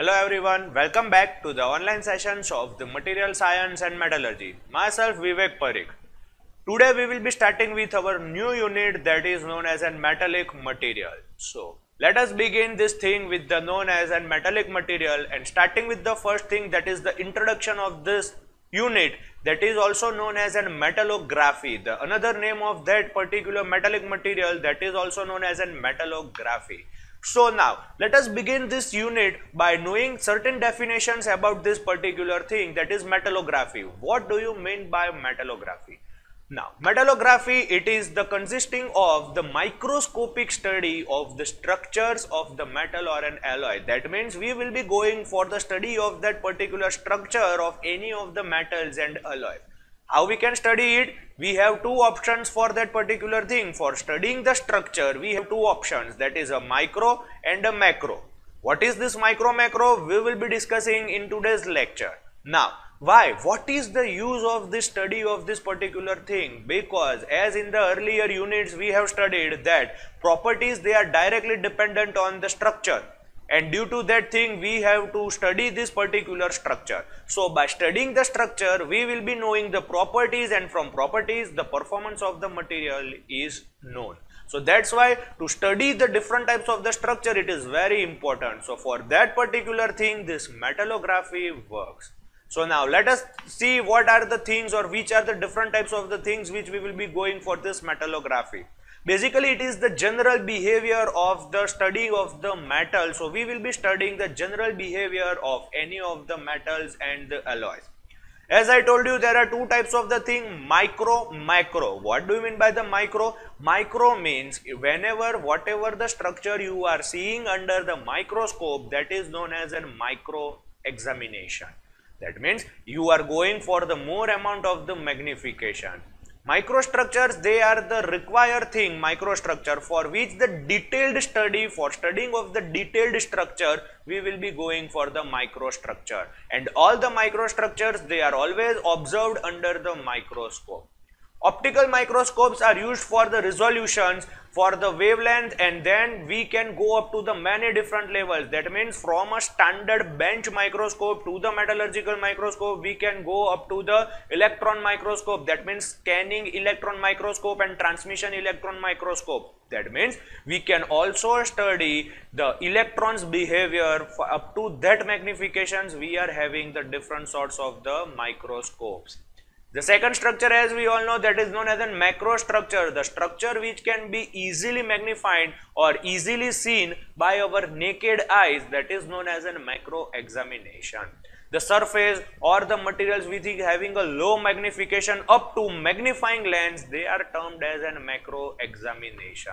Hello everyone, welcome back to the online sessions of the material science and metallurgy. Myself Vivek Parikh. Today we will be starting with our new unit that is known as a metallic material. So let us begin this thing with the known as a metallic material and starting with the first thing that is the introduction of this unit that is also known as a metallography. The another name of that particular metallic material that is also known as a metallography. So now let us begin this unit by knowing certain definitions about this particular thing that is metallography. What do you mean by metallography? Now metallography, it is the consisting of the microscopic study of the structures of the metal or an alloy. That means we will be going for the study of that particular structure of any of the metals and alloys. How we can study it? We have two options for that particular thing. For studying the structure, we have two options, that is a micro and a macro. What is this micro macro? We will be discussing in today's lecture. Now, why? What is the use of this study of this particular thing? Because as in the earlier units we have studied that properties, they are directly dependent on the structure. And due to that thing, we have to study this particular structure. So by studying the structure, we will be knowing the properties, and from properties, the performance of the material is known. So that's why to study the different types of the structure, it is very important. So for that particular thing, this metallography works. So now let us see what are the things or which are the different types of the things which we will be going for this metallography. Basically, it is the general behavior of the study of the metal. So we will be studying the general behavior of any of the metals and the alloys. As I told you, there are two types of the thing, micro, macro. What do you mean by the micro? Micro means whatever the structure you are seeing under the microscope, that is known as a micro examination. That means you are going for the more amount of the magnification. Microstructures, they are the required thing, microstructure, for which the detailed study, for studying of the detailed structure, we will be going for the microstructure. And all the microstructures, they are always observed under the microscope. Optical microscopes are used for the resolutions, for the wavelength, and then we can go up to the many different levels. That means from a standard bench microscope to the metallurgical microscope, we can go up to the electron microscope. That means scanning electron microscope and transmission electron microscope. That means we can also study the electrons' behavior. Up to that magnifications, we are having the different sorts of the microscopes. The second structure, as we all know, that is known as a macrostructure, the structure which can be easily magnified or easily seen by our naked eyes, that is known as a macro examination. The surface or the materials which is having a low magnification up to magnifying lens, they are termed as a macro examination.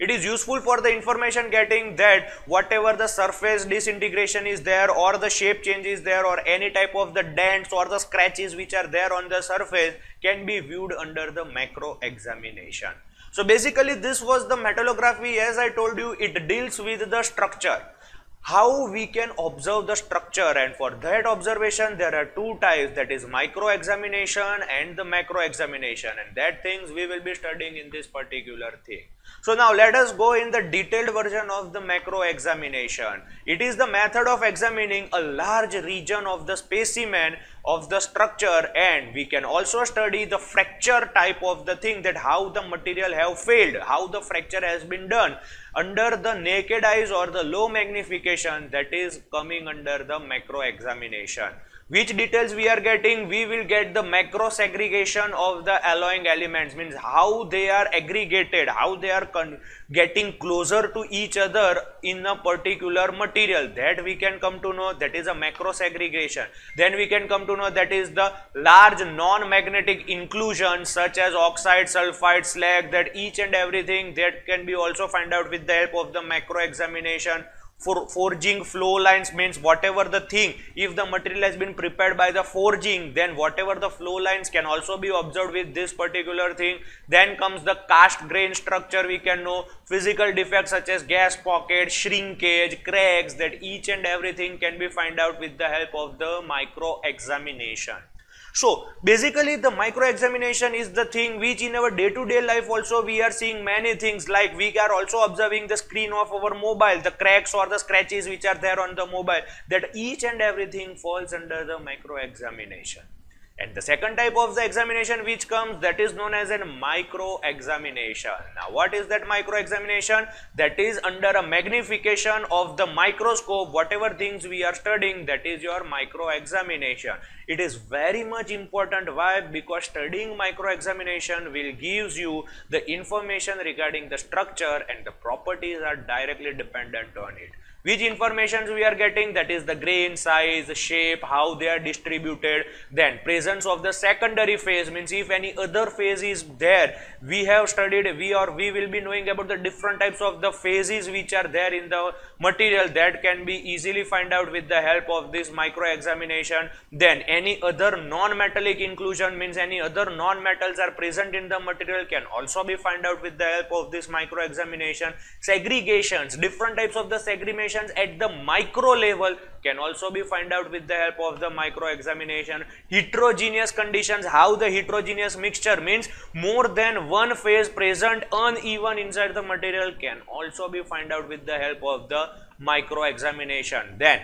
It is useful for the information getting, that whatever the surface disintegration is there or the shape change is there or any type of the dents or the scratches which are there on the surface can be viewed under the macro examination. So basically this was the metallography. As I told you, it deals with the structure. How we can observe the structure, and for that observation there are two types, that is micro examination and the macro examination, and that things we will be studying in this particular thing. So now let us go in the detailed version of the macro examination. It is the method of examining a large region of the specimen of the structure, and we can also study the fracture type of the thing, that how the material have failed, how the fracture has been done under the naked eyes or the low magnification, that is coming under the macro examination. Which details we are getting? We will get the macro segregation of the alloying elements, means how they are aggregated, how they are getting closer to each other in a particular material, that we can come to know, that is a macro segregation. Then we can come to know, that is the large non-magnetic inclusion such as oxide, sulfide, slag, that each and everything that can be also find out with the help of the macro examination. For forging flow lines, means whatever the thing, if the material has been prepared by the forging, then whatever the flow lines can also be observed with this particular thing. Then comes the cast grain structure, we can know physical defects such as gas pocket, shrinkage, cracks, that each and everything can be found out with the help of the micro examination. So basically the micro examination is the thing which in our day-to-day life also we are seeing many things, like we are also observing the screen of our mobile, the cracks or the scratches which are there on the mobile, that each and everything falls under the micro examination. And the second type of the examination which comes, that is known as a micro examination. Now what is that micro examination? That is under a magnification of the microscope, whatever things we are studying, that is your micro examination. It is very much important. Why? Because studying micro examination will gives you the information regarding the structure, and the properties are directly dependent on it. Which information we are getting? That is the grain, size, shape, how they are distributed. Then presence of the secondary phase, means if any other phase is there, we have studied, we will be knowing about the different types of the phases which are there in the material, that can be easily find out with the help of this micro examination. Then any other non-metallic inclusion, means any other non-metals are present in the material, can also be find out with the help of this micro examination. Segregations, different types of the segregation at the micro level can also be found out with the help of the micro examination. Heterogeneous conditions, how the heterogeneous mixture, means more than one phase present uneven inside the material, can also be found out with the help of the micro examination. Then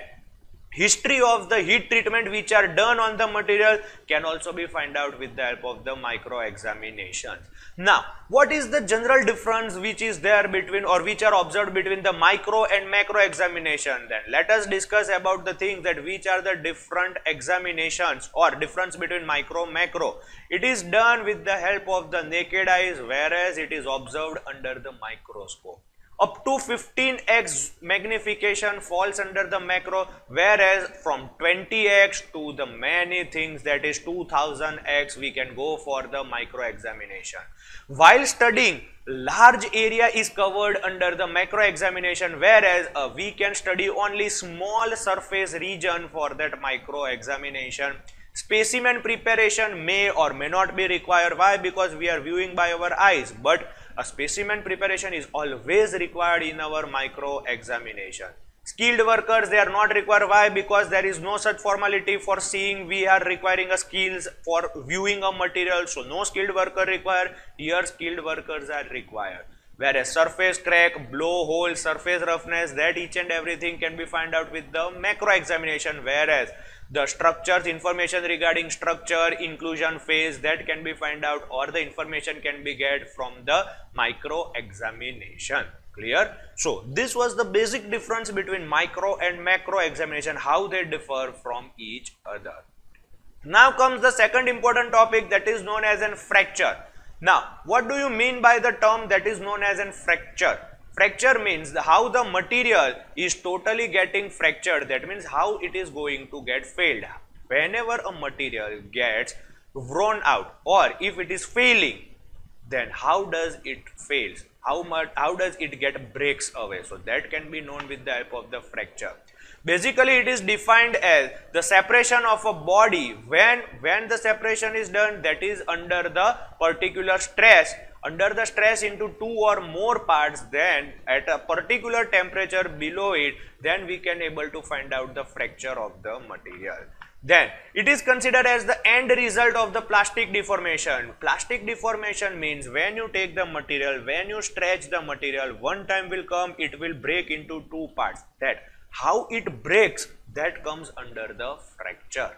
history of the heat treatment which are done on the material can also be found out with the help of the micro examinations. Now what is the general difference which is there between, or which are observed between the micro and macro examination? Then let us discuss about the things that which are the different examinations or difference between micro macro. It is done with the help of the naked eyes, whereas it is observed under the microscope. Up to 15x magnification falls under the macro, whereas from 20x to the many things, that is 2000x, we can go for the micro examination. While studying, large area is covered under the macro examination, whereas we can study only small surface region for that micro examination. Specimen preparation may or may not be required. Why? Because we are viewing by our eyes, but a specimen preparation is always required in our micro examination. Skilled workers, they are not required. Why? Because there is no such formality for seeing. We are requiring a skills for viewing a material, so no skilled worker required. Here skilled workers are required. Whereas surface crack, blow hole, surface roughness, that each and everything can be found out with the macro examination, whereas the structures, information regarding structure, inclusion phase, that can be found out, or the information can be get from the micro examination. Clear? So this was the basic difference between micro and macro examination, how they differ from each other. Now comes the second important topic, that is known as a fracture. Now what do you mean by the term that is known as a fracture? Fracture means how the material is totally getting fractured, that means how it is going to get failed. Whenever a material gets worn out, or if it is failing, then how does it fail? How does it get breaks away? So that can be known with the help of the fracture. Basically it is defined as the separation of a body. When the separation is done, that is under the particular stress, under the stress into two or more parts, then at a particular temperature below it, then we can able to find out the fracture of the material. Then it is considered as the end result of the plastic deformation. Plastic deformation means when you take the material, when you stretch the material, one time will come, it will break into two parts. That how it breaks, that comes under the fracture.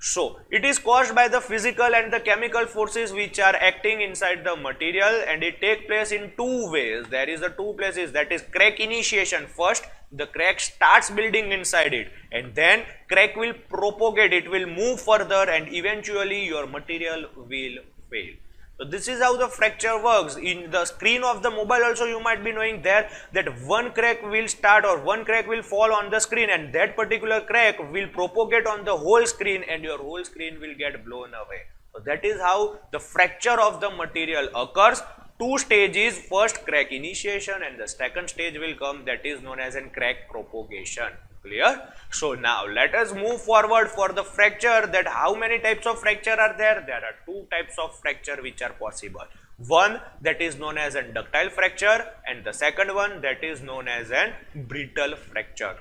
So it is caused by the physical and the chemical forces which are acting inside the material, and it takes place in two ways. There is the two places, that is crack initiation. First the crack starts building inside it, and then crack will propagate, it will move further, and eventually your material will fail. So this is how the fracture works. In the screen of the mobile also you might be knowing there that one crack will start, or one crack will fall on the screen, and that particular crack will propagate on the whole screen, and your whole screen will get blown away. So that is how the fracture of the material occurs. Two stages, first crack initiation, and the second stage will come, that is known as a crack propagation. Clear? So now let us move forward for the fracture, that how many types of fracture are there. There are two types of fracture which are possible. One that is known as a ductile fracture, and the second one that is known as a brittle fracture.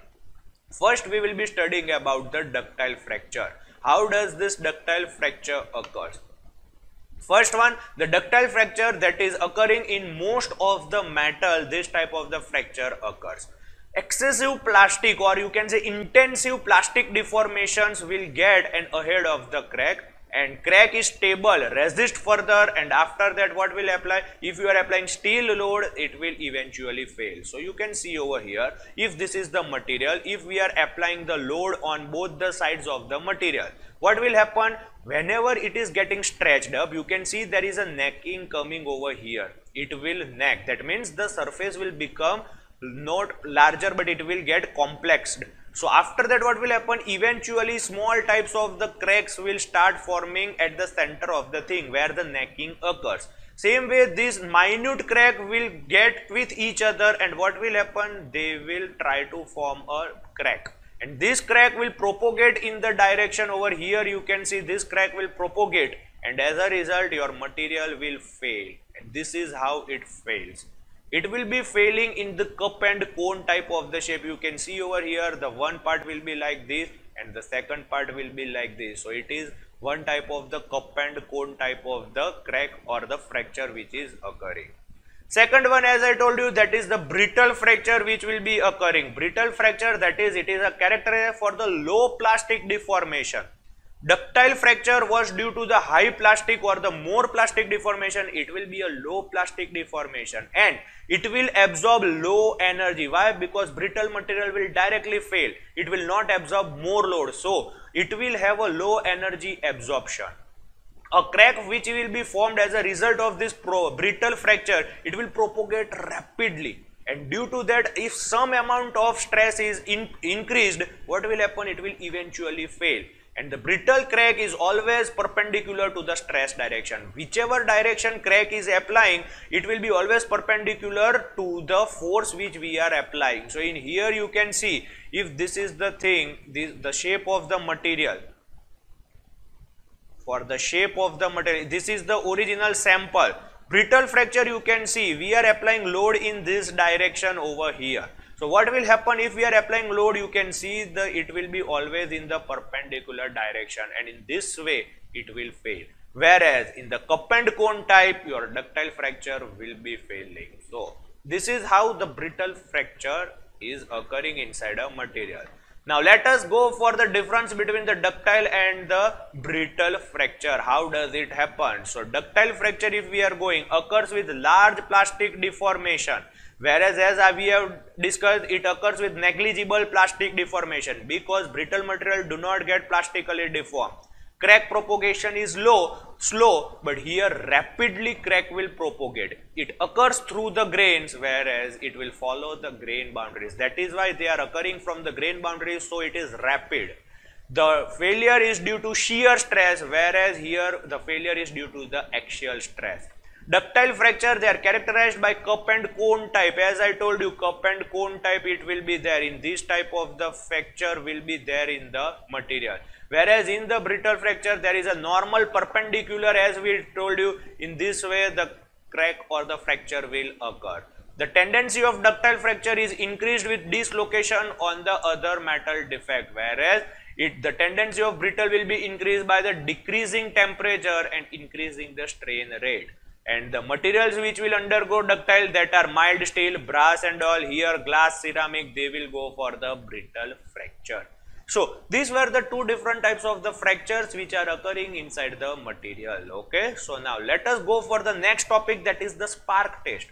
First we will be studying about the ductile fracture. How does this ductile fracture occur? First one, the ductile fracture that is occurring in most of the metal, this type of the fracture occurs. Excessive plastic, or you can say intensive plastic deformations will get and ahead of the crack, and crack is stable, resist further, and after that what will apply? If you are applying steel load, it will eventually fail. So you can see over here, if this is the material, if we are applying the load on both the sides of the material, what will happen? Whenever it is getting stretched up, you can see there is a necking coming over here. It will neck, that means the surface will become not larger, but it will get complexed. So after that what will happen? Eventually small types of the cracks will start forming at the center of the thing where the necking occurs. Same way this minute crack will get with each other, and what will happen? They will try to form a crack. And this crack will propagate in the direction over here. You can see this crack will propagate, and as a result your material will fail. And this is how it fails. It will be failing in the cup and cone type of the shape. You can see over here, the one part will be like this and the second part will be like this. So it is one type of the cup and cone type of the crack or the fracture which is occurring. Second one, as I told you, that is the brittle fracture which will be occurring. Brittle fracture, that is, it is a character for the low plastic deformation. Ductile fracture was due to the high plastic or the more plastic deformation. It will be a low plastic deformation and it will absorb low energy. Why? Because brittle material will directly fail. It will not absorb more load. So it will have a low energy absorption. A crack which will be formed as a result of this brittle fracture, it will propagate rapidly. And due to that, if some amount of stress is increased, what will happen? It will eventually fail. And the brittle crack is always perpendicular to the stress direction. Whichever direction crack is applying, it will be always perpendicular to the force which we are applying. So in here you can see, if this is the thing, the shape of the material. For the shape of the material, this is the original sample. Brittle fracture, you can see, we are applying load in this direction over here. So what will happen if we are applying load? You can see it will be always in the perpendicular direction, and in this way it will fail. Whereas in the cup and cone type, your ductile fracture will be failing. So this is how the brittle fracture is occurring inside a material. Now let us go for the difference between the ductile and the brittle fracture. How does it happen? So ductile fracture, if we are going, occurs with large plastic deformation. Whereas as we have discussed, it occurs with negligible plastic deformation because brittle material do not get plastically deformed. Crack propagation is slow, but here rapidly crack will propagate. It occurs through the grains, whereas it will follow the grain boundaries. That is why they are occurring from the grain boundaries, so it is rapid. The failure is due to shear stress, whereas here the failure is due to the axial stress. Ductile fracture, they are characterized by cup and cone type. As I told you, cup and cone type, it will be there. In this type of the fracture will be there in the material. Whereas in the brittle fracture, there is a normal perpendicular, as we told you. In this way, the crack or the fracture will occur. The tendency of ductile fracture is increased with dislocation on the other metal defect. Whereas the tendency of brittle will be increased by the decreasing temperature and increasing the strain rate. And the materials which will undergo ductile, that are mild steel, brass and all, here glass, ceramic, they will go for the brittle fracture. So these were the two different types of the fractures which are occurring inside the material. Okay, so now let us go for the next topic, that is the spark test.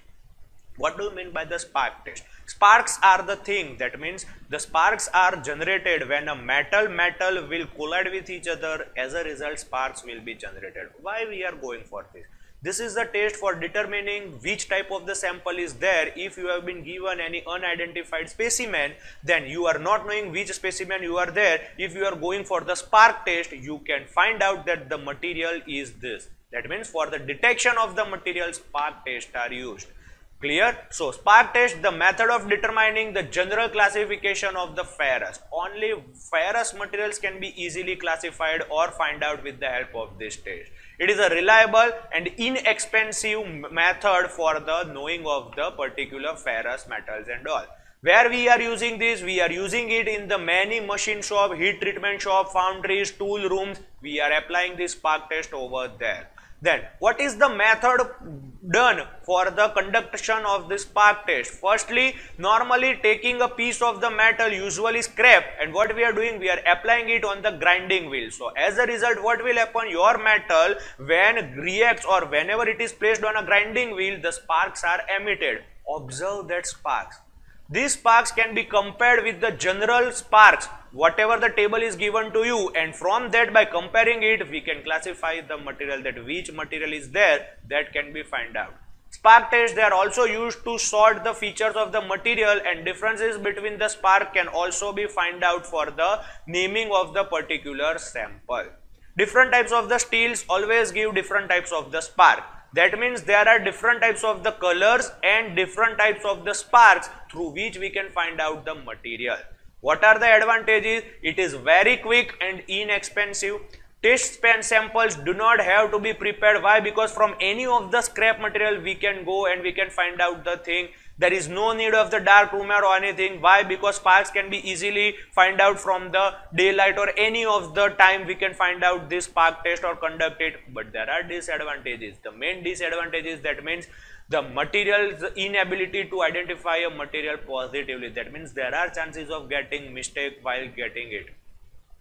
What do you mean by the spark test? Sparks are the thing, that means the sparks are generated when a metal will collide with each other. As a result, sparks will be generated. Why we are going for this? This is the test for determining which type of the sample is there. If you have been given any unidentified specimen, then you are not knowing which specimen you are there. If you are going for the spark test, you can find out that the material is this. That means for the detection of the material, spark tests are used. Clear? So spark test, the method of determining the general classification of the ferrous. Only ferrous materials can be easily classified or find out with the help of this test. It is a reliable and inexpensive method for the knowing of the particular ferrous metals and all. Where we are using this? We are using it in the many machine shop, heat treatment shop, foundries, tool rooms. We are applying this Park test over there. Then what is the method done for the conduction of this Park test? Firstly, normally taking a piece of the metal, usually scrap, and what we are doing, we are applying it on the grinding wheel. So as a result, what will happen? Your metal when reacts or whenever it is placed on a grinding wheel, the sparks are emitted. Observe that sparks. These sparks can be compared with the general sparks, whatever the table is given to you, and from that, by comparing it, we can classify the material, that which material is there, that can be found out. Spark tests, they are also used to sort the features of the material, and differences between the spark can also be found out for the naming of the particular sample. Different types of the steels always give different types of the spark. That means there are different types of the colors and different types of the sparks through which we can find out the material. What are the advantages? It is very quick and inexpensive. Test samples do not have to be prepared. Why? Because from any of the scrap material we can go and we can find out the thing. There is no need of the dark room or anything. Why? Because sparks can be easily find out from the daylight, or any of the time we can find out this Park test or conduct it. But there are disadvantages. The main disadvantages, that means the material's inability to identify a material positively. That means there are chances of getting mistake while getting it.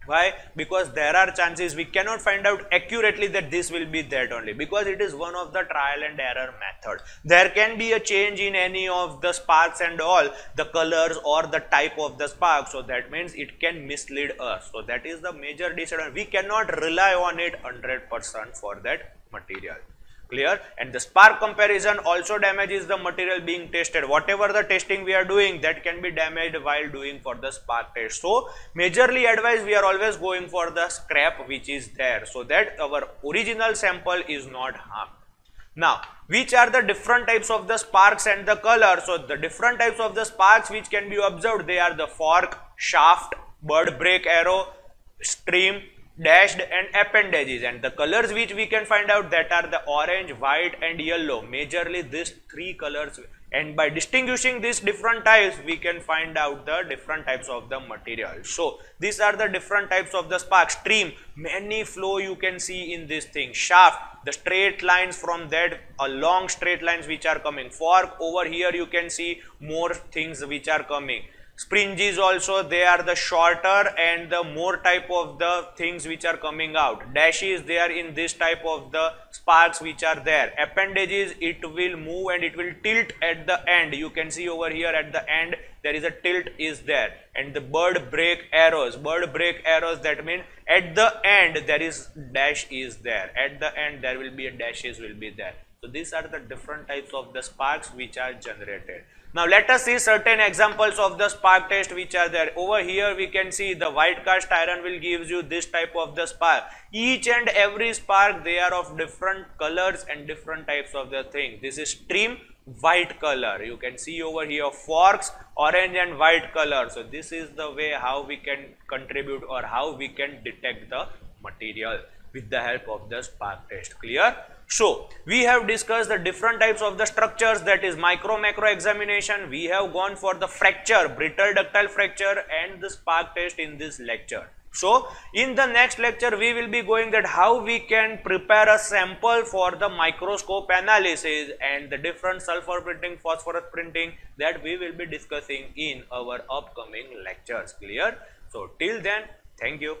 Why? Because there are chances we cannot find out accurately that this will be that only, because it is one of the trial and error method. There can be a change in any of the sparks and all the colors or the type of the spark, so that means it can mislead us. So that is the major disadvantage. We cannot rely on it 100% for that material. Clear? And the spark comparison also damages the material being tested. Whatever the testing we are doing, that can be damaged while doing for the spark test. So majorly advised, we are always going for the scrap which is there, so that our original sample is not harmed. Now, which are the different types of the sparks and the color? So the different types of the sparks which can be observed, they are the fork, shaft, bird break arrow, stream, dashed and appendages. And the colors which we can find out, that are the orange, white and yellow, majorly these three colors. And by distinguishing these different types, we can find out the different types of the material. So these are the different types of the spark. Stream, many flow you can see in this thing. Shaft, the straight lines from that, a long straight lines which are coming. Fork, over here you can see more things which are coming. Springes also, they are the shorter and the more type of the things which are coming out. Dashes, they are in this type of the sparks which are there. Appendages, it will move and it will tilt at the end. You can see over here at the end there is a tilt is there. And the bird break arrows, that means at the end there is dash is there. At the end there will be a dashes will be there. So these are the different types of the sparks which are generated. Now let us see certain examples of the spark test which are there. Over here we can see the white cast iron will give you this type of the spark. Each and every spark, they are of different colors and different types of the thing. This is stream, white color. You can see over here forks, orange and white color. So this is the way how we can contribute or how we can detect the material with the help of the spark test. Clear? So we have discussed the different types of the structures, that is micro macro examination. We have gone for the fracture, brittle ductile fracture and the spark test in this lecture. So in the next lecture we will be going that how we can prepare a sample for the microscope analysis and the different sulfur printing, phosphorus printing, that we will be discussing in our upcoming lectures. Clear? So till then, thank you.